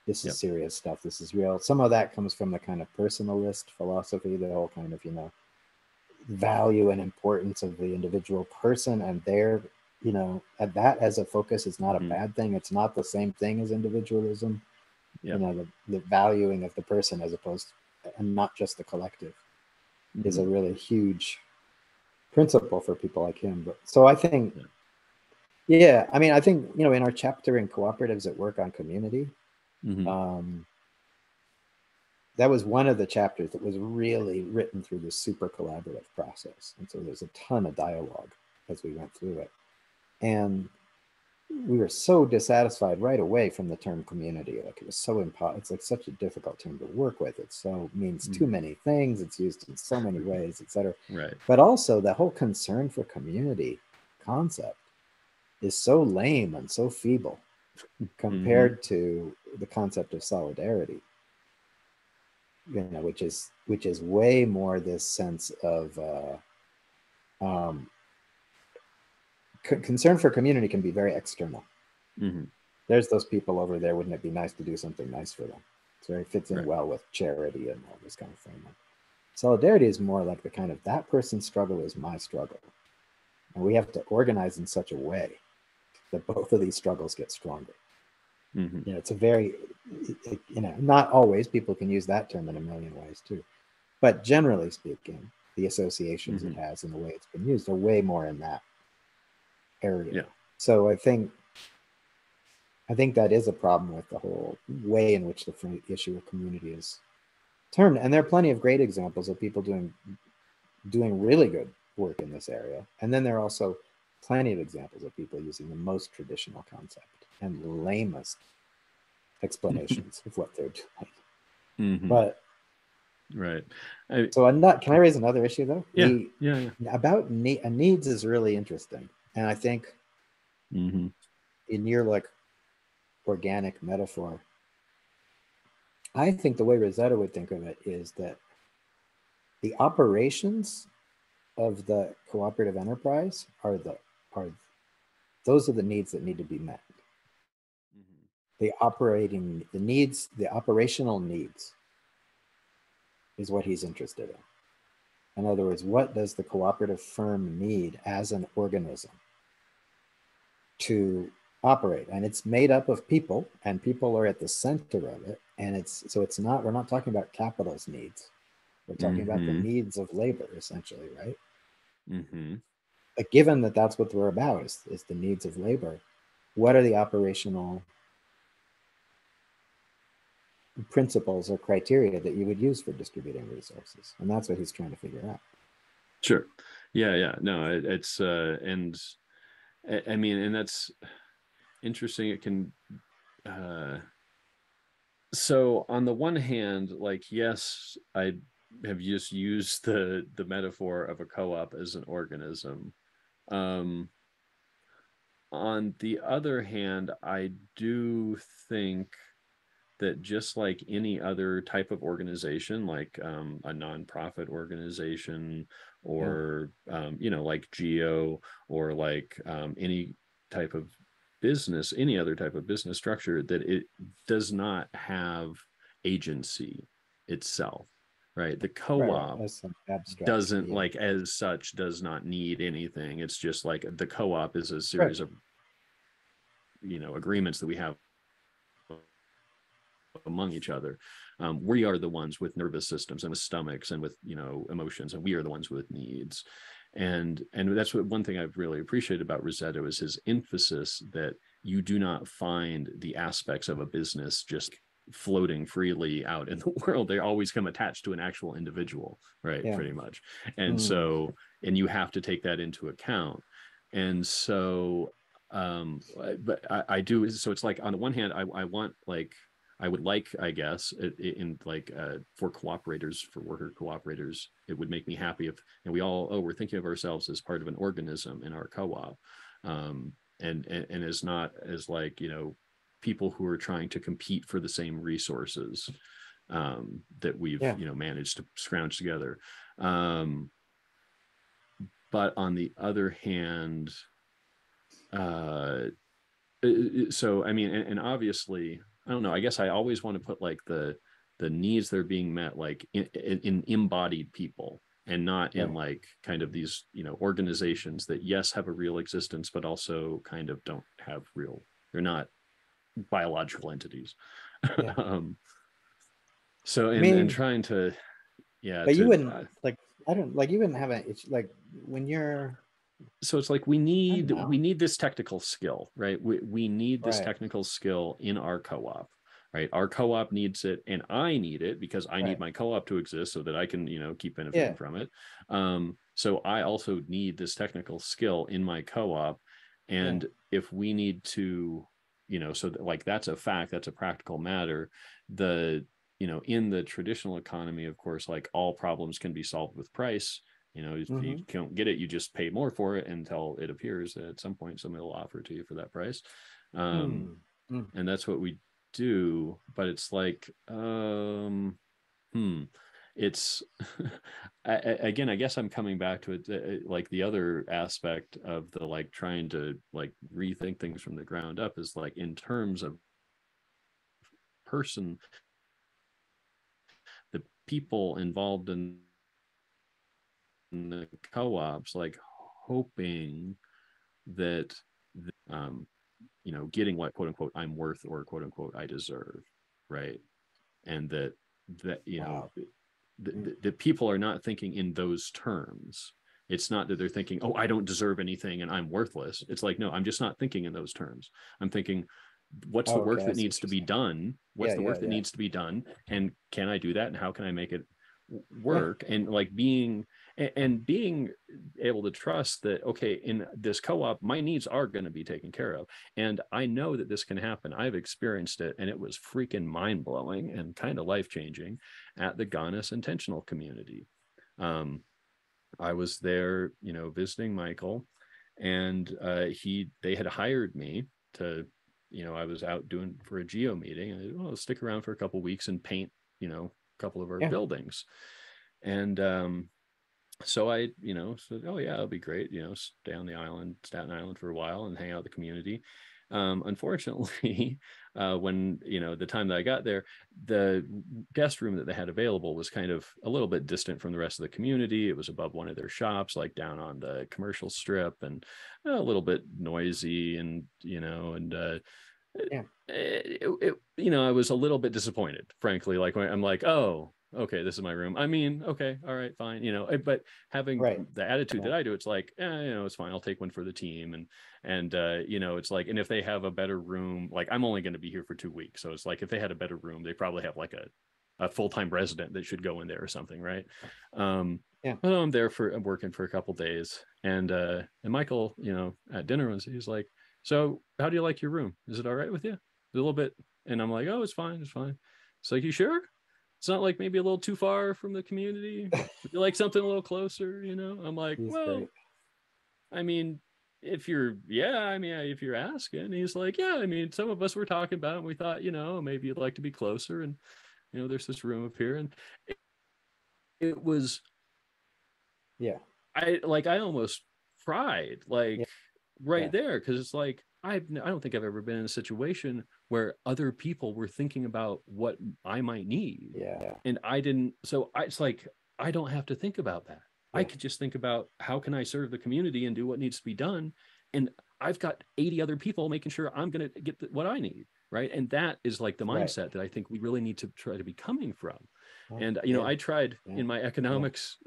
this is serious stuff. This is real. Some of that comes from the kind of personalist philosophy, the whole kind of, you know, value and importance of the individual person and their, you know, at that as a focus is not a bad thing. It's not the same thing as individualism. You know, the valuing of the person as opposed to, and not just the collective is a really huge principle for people like him. But so I think, I mean, I think, you know, in our chapter in Cooperatives at Work on Community, that was one of the chapters that was really written through this super collaborative process. And so there's a ton of dialogue as we went through it. And we were so dissatisfied right away from the term community. Like it was so impossible. It's like such a difficult term to work with. It so means too many things. It's used in so many ways, et cetera. Right. But also the whole concern for community concept is so lame and so feeble compared to the concept of solidarity, you know, which is way more this sense of concern for community can be very external. There's those people over there, wouldn't it be nice to do something nice for them? So it fits in well with charity and all this kind of thing. Solidarity is more like the kind of, that person's struggle is my struggle, and we have to organize in such a way that both of these struggles get stronger. You know, it's a very, you know, not always, people can use that term in a million ways too, but generally speaking, the associations it has and the way it's been used are way more in that area. So I think that is a problem with the whole way in which the issue of community is termed. And there are plenty of great examples of people doing really good work in this area. And then there are also plenty of examples of people using the most traditional concept and lamest explanations of what they're doing. But right. So I'm not, can I raise another issue though? About needs is really interesting. And I think in your like organic metaphor, I think the way Rosetto would think of it is that the operations of the cooperative enterprise are Those are the needs that need to be met. Mm-hmm. The operational needs is what he's interested in. In other words, what does the cooperative firm need as an organism to operate? And it's made up of people, and people are at the center of it. And we're not talking about capital's needs. We're talking about the needs of labor, essentially, right? Mm-hmm. But given that that's what we're about, is the needs of labor, what are the operational principles or criteria that you would use for distributing resources? And that's what he's trying to figure out. Sure. Yeah. No, and that's interesting. It can, so on the one hand, like, yes, I have just used the metaphor of a co-op as an organism. On the other hand, I do think that just like any other type of organization, like a nonprofit organization or, like GEO or like any type of business, any other type of business structure, that it does not have agency itself, right? The co-op doesn't like as such does not need anything. It's just like the co-op is a series of, agreements that we have among each other. We are the ones with nervous systems and with stomachs and with emotions, and we are the ones with needs. And that's what one thing I've really appreciated about Rosetto is his emphasis that you do not find the aspects of a business just floating freely out in the world. They always come attached to an actual individual, right? Yeah. Pretty much. And so, and you have to take that into account. And so, but I do, so it's like, on the one hand, I want like, I would like, I guess, in like for cooperators, for worker cooperators, it would make me happy if, and we all, we're thinking of ourselves as part of an organism in our co-op, and as not as like, people who are trying to compete for the same resources that we've, managed to scrounge together. But on the other hand, so, I mean, and obviously, I don't know. I guess I always want to put like the needs that are being met, like in embodied people, and not in like kind of these, organizations that yes, have a real existence, but also kind of don't have real, they're not biological entities. Yeah. So and trying to, but you wouldn't you wouldn't have it's like when you're, so it's like we need this technical skill, right? We need this technical skill in our co-op, right? Our co-op needs it, and I need it because I need my co-op to exist so that I can, keep benefiting from it. So I also need this technical skill in my co-op, and if we need to, so that, like, that's a fact, that's a practical matter. In the traditional economy, of course, like all problems can be solved with price. If you can't get it, you just pay more for it until it appears that at some point somebody will offer it to you for that price. And that's what we do, but it's like, it's, again, I guess I'm coming back to it, like the other aspect of the, like, trying to like rethink things from the ground up is like in terms of person, the people involved in the co-ops, like hoping that getting what quote unquote I'm worth or quote unquote I deserve, right? And that the people are not thinking in those terms. It's not that they're thinking, oh, I don't deserve anything and I'm worthless. It's like, no, I'm just not thinking in those terms. I'm thinking, what's the work that needs to be done? What's the work that needs to be done? And can I do that? And how can I make it work? And like being able to trust that, okay, in this co-op, my needs are going to be taken care of. And I know that this can happen. I've experienced it, and it was freaking mind-blowing and kind of life-changing at the Ghanas intentional community. I was there, visiting Michael, and they had hired me to, I was out doing for a GEO meeting, and I'll stick around for a couple of weeks and paint, a couple of our buildings. And So I, said, oh yeah, it'll be great. Stay on the island, Staten Island for a while and hang out with the community. Unfortunately, when, the time that I got there, the guest room that they had available was kind of a little bit distant from the rest of the community. It was above one of their shops, like down on the commercial strip, and a little bit noisy, and, yeah. I was a little bit disappointed, frankly, like when I'm like, oh, okay, this is my room. I mean, okay, all right, fine, but having the attitude that I do, it's like, it's fine, I'll take one for the team. And it's like, and if they have a better room, like I'm only going to be here for 2 weeks. So it's like, if they had a better room, they probably have like a full-time resident that should go in there or something. Right. But I'm there I'm working for a couple days. And Michael, at dinner, he's like, so how do you like your room? Is it all right with you? A little bit. And I'm like, oh, it's fine. It's fine. It's like, you sure? It's not like maybe a little too far from the community? You like something a little closer, I'm like, he's well, great. I mean, if you're asking. He's like, yeah, I mean, some of us were talking about it. And we thought, maybe you'd like to be closer. And, there's this room up here. And it was, I almost cried, there. Cause it's like, I don't think I've ever been in a situation where other people were thinking about what I might need. Yeah. And I didn't. So it's like, I don't have to think about that. Yeah. I could just think about how can I serve the community and do what needs to be done. And I've got 80 other people making sure I'm going to get what I need. Right. And that is like the mindset that I think we really need to try to be coming from. And, I tried in my economics,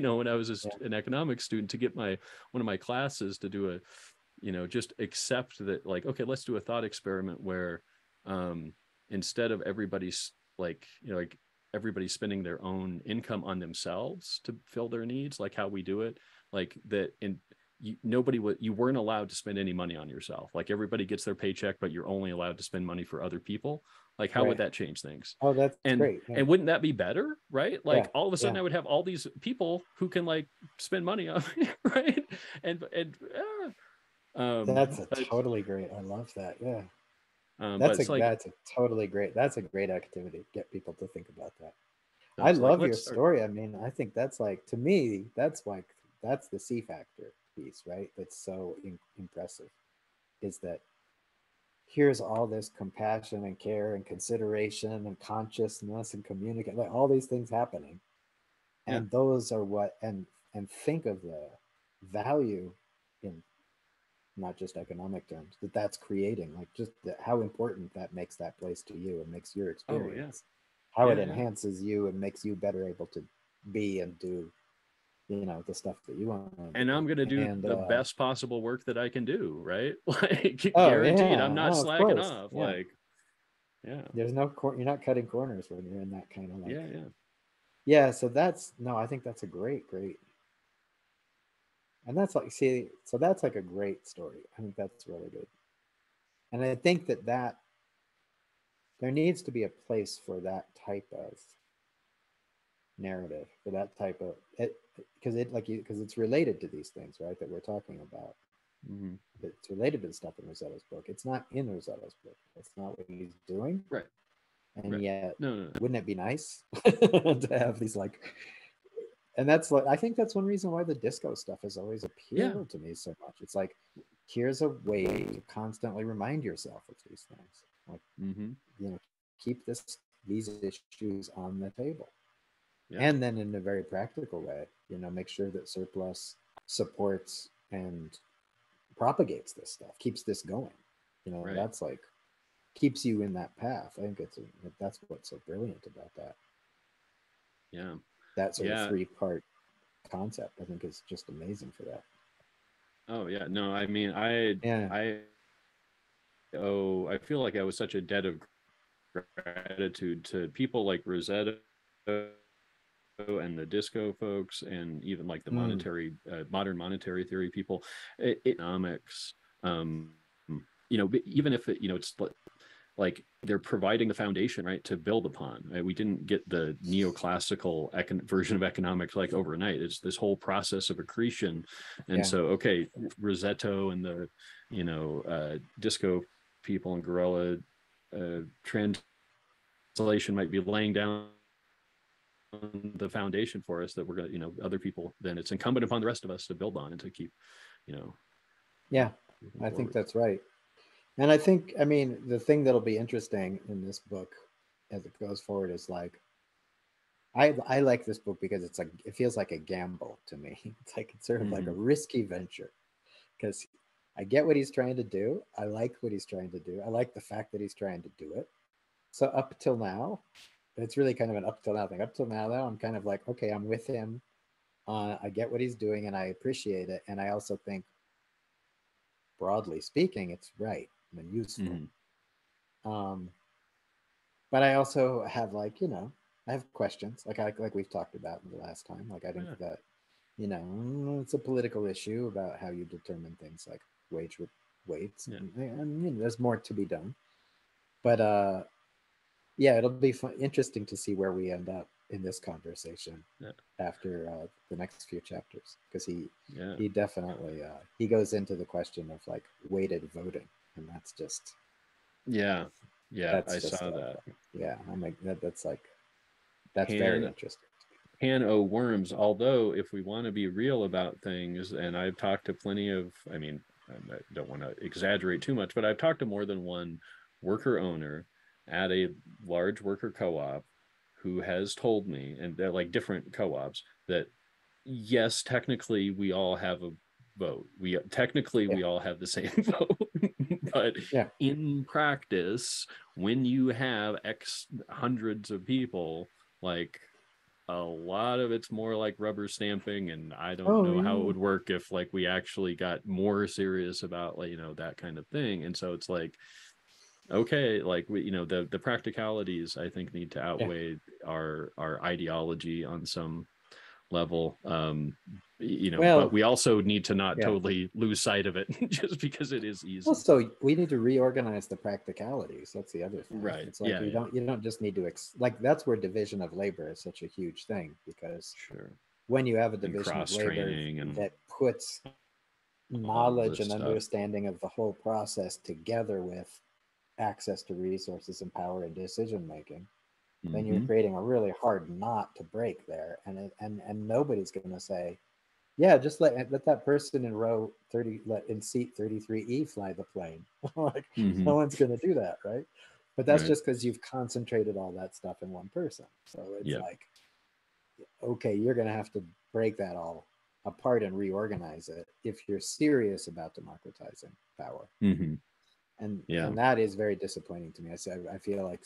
when I was an economics student, to get one of my classes to do a, just accept that, like, okay, let's do a thought experiment where instead of everybody's everybody spending their own income on themselves to fill their needs, like how we do it, like that. And you weren't allowed to spend any money on yourself. Like everybody gets their paycheck, but you're only allowed to spend money for other people. Like, how would that change things? Oh, that's great. Yeah. And wouldn't that be better? Right. Like all of a sudden I would have all these people who can like spend money on me, right. That's totally great. I love that. Yeah. That's a great activity. Get people to think about that. I love your story. I mean, I think that's like, to me, that's the C factor piece, right? That's so impressive, is that here's all this compassion and care and consideration and consciousness and communicate, like all these things happening. And those are what, and think of the value in not just economic terms, that's creating, like just how important that makes that place to you and makes your experience, how it enhances you and makes you better able to be and do, the stuff that you want. And I'm going to do the best possible work that I can do. Right. Like guaranteed, I'm not slacking off. Yeah. Like, there's no you're not cutting corners when you're in that kind of So I think that's a great. And that's like, that's like a great story. I think that's really good. And I think that there needs to be a place for that type of narrative, for that type of it, because it's related to these things, right? That we're talking about. Mm-hmm. It's related to the stuff in Rosetto's book. It's not in Rosetto's book. It's not what he's doing. Right. And yet, no. Wouldn't it be nice to have these like? And that's like, I think that's one reason why the disco stuff has always appealed to me so much. It's like, here's a way to constantly remind yourself of these things. Like, keep these issues on the table. Yeah. And then in a very practical way, make sure that surplus supports and propagates this stuff, keeps this going. That's like, keeps you in that path. I think that's what's so brilliant about that. Yeah. That sort of three-part concept, I think, is just amazing for that. Oh yeah, no, I mean, I feel like I was such a debt of gratitude to people like Rosetto and the disco folks, and even like the modern monetary theory people, economics. Even if it's like they're providing the foundation, right, to build upon. Right? We didn't get the neoclassical version of economics like overnight. It's this whole process of accretion. And so, okay, Rosetto and the, disco people and guerrilla translation might be laying down the foundation for us that we're going to, other people, then it's incumbent upon the rest of us to build on and to keep, Yeah, I think that's right. And I think, I mean, the thing that'll be interesting in this book as it goes forward is like, I like this book because it's like, it feels like a gamble to me. It's like, it's sort of like a risky venture because I get what he's trying to do. I like what he's trying to do. I like the fact that he's trying to do it. So up till now, it's really kind of an up till now thing. Up till now, though, I'm kind of like, okay, I'm with him. I get what he's doing and I appreciate it. And I also think, broadly speaking, it's right and useful. But I also have like, I have questions, like we've talked about in the last time. Like I think that, it's a political issue about how you determine things like weights. Yeah. And there's more to be done. But yeah, it'll be interesting to see where we end up in this conversation after the next few chapters, because he definitely he goes into the question of like weighted voting, and that's just I saw that. Yeah, I'm like that's like. That's very interesting. Can-o worms, although if we want to be real about things, and I've talked to plenty of, I mean, I don't want to exaggerate too much, but I've talked to more than one worker owner at a large worker co-op who has told me, and they're like different co-ops, that yes, technically we all have a vote. We technically we all have the same vote. But in practice, when you have X hundreds of people, like a lot of it's more like rubber stamping, and I don't know how it would work if like we actually got more serious about like that kind of thing. And so it's like, okay, like we the practicalities I think need to outweigh our ideology on some level. But we also need to not totally lose sight of it just because it is easy. Also, we need to reorganize the practicalities. That's the other thing, right? It's like you don't just need to like that's where division of labor is such a huge thing, because when you have a division of labor and that puts knowledge and understanding of the whole process together with access to resources and power and decision making, then you're creating a really hard knot to break there, and nobody's going to say, yeah, just let that person in row 30, in seat 33E fly the plane. Like no one's going to do that, right? But that's just because you've concentrated all that stuff in one person. So it's like, okay, you're going to have to break that all apart and reorganize it if you're serious about democratizing power. And that is very disappointing to me. I feel like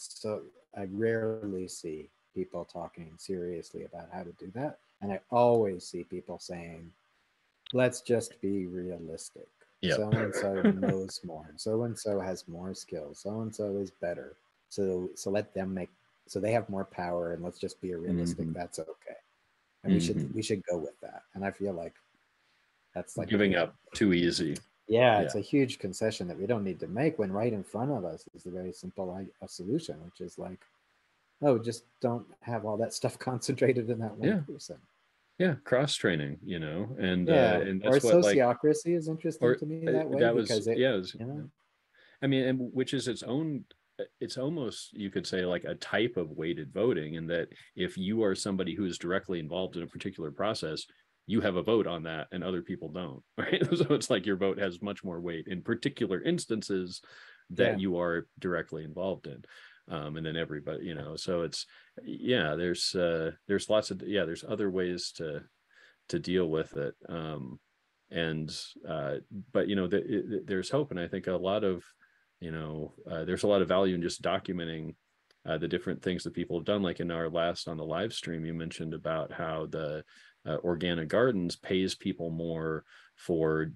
I rarely see people talking seriously about how to do that. And I always see people saying, let's just be realistic. So-and-so knows more. So-and-so has more skills. So-and-so is better. So let them so they have more power, and let's just be realistic. That's okay. And we should go with that. And I feel like that's like giving up too easy. Yeah, it's a huge concession that we don't need to make when right in front of us is the very simple solution, which is like, just don't have all that stuff concentrated in that one person. Yeah, cross-training, and that's or what, sociocracy is interesting to me that way. That was, I mean, and which is its own, it's almost, you could say, like a type of weighted voting, in that if you are somebody who is directly involved in a particular process, you have a vote on that and other people don't, right? So it's like your vote has much more weight in particular instances that you are directly involved in. And then everybody, so it's, there's lots of, there's other ways to deal with it. But there's hope. And I think a lot of, there's a lot of value in just documenting the different things that people have done. Like in our last, on the live stream, you mentioned about how the organic gardens pays people more for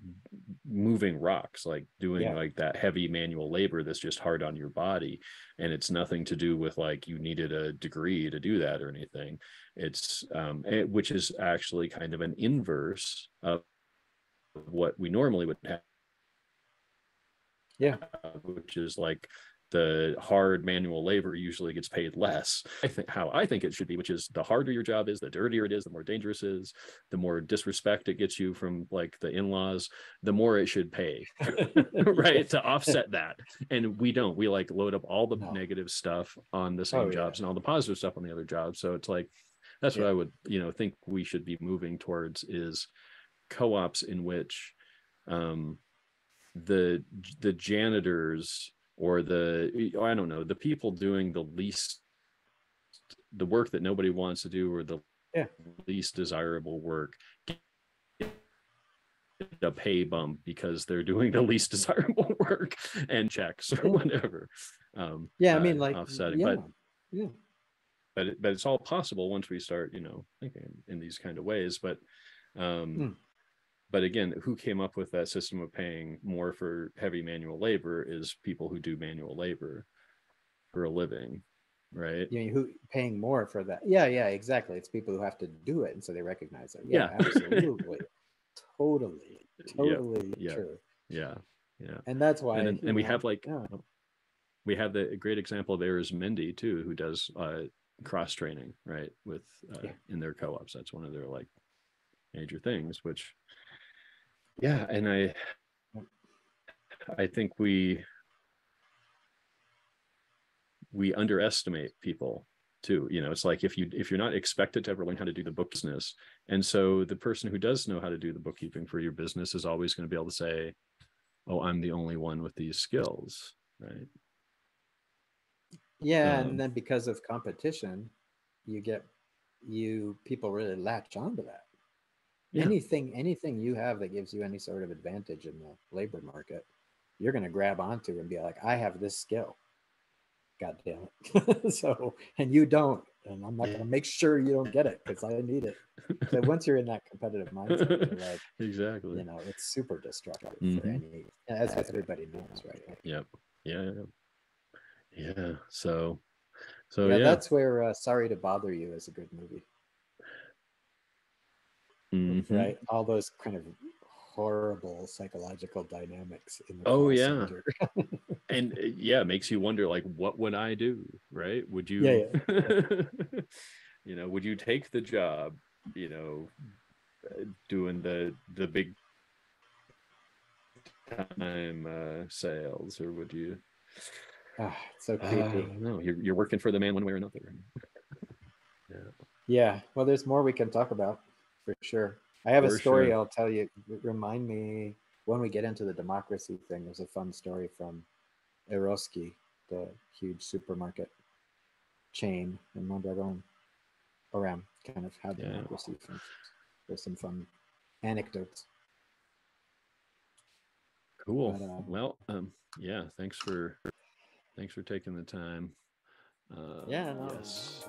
moving rocks, like doing like that heavy manual labor that's just hard on your body, and it's nothing to do with like you needed a degree to do that or anything. It's which is actually kind of an inverse of what we normally would have, which is like the hard manual labor usually gets paid less. I think how I think it should be, which is the harder your job is, the dirtier it is, the more dangerous it is, the more disrespect it gets you from like the in-laws, the more it should pay, right? To offset that. And we don't, we like load up all the negative stuff on the same jobs and all the positive stuff on the other jobs. So it's like, That's what I would, think we should be moving towards, is co-ops in which the janitors or the people doing the work that nobody wants to do, or the least desirable work, a pay bump because they're doing the least desirable work and checks or whatever. Offsetting. Yeah. But it's all possible once we start, thinking in these kind of ways. But but again, who came up with that system of paying more for heavy manual labor is people who do manual labor for a living, right? You mean who paying more for that? Yeah, exactly. It's people who have to do it, and so they recognize it. Yeah. Absolutely. Totally true. Yeah. And that's why. And we have we have the great example of Arizmendi too, who does cross training, right? With in their co-ops, that's one of their major things. Which, and I think we underestimate people too. It's if you're not expected to ever learn how to do the book business, and so the person who does know how to do the bookkeeping for your business is always going to be able to say, "Oh, I'm the only one with these skills," right? Yeah, and then because of competition, people really latch onto that. Yeah. Anything you have that gives you any sort of advantage in the labor market, you're going to grab onto and be like, "I have this skill." God damn it. And you don't, and I'm not going to make sure you don't get it because I need it. So once you're in that competitive mindset, you're like, exactly. It's super destructive for any, as everybody knows, right? Yep. Yeah. So that's where Sorry to Bother You is a good movie. Mm-hmm. Right. All those kind of horrible psychological dynamics in the and it makes you wonder, what would I do, right? Would you would you take the job doing the big time sales, or would you it's so creepy. No, you're working for the man one way or another. Well, there's more we can talk about for sure. I have a story I'll tell you. Remind me when we get into the democracy thing. There's a fun story from Eroski, the huge supermarket chain in Mondragon, around kind of how democracy functions. There's some fun anecdotes. Cool. But, thanks for taking the time. Yes.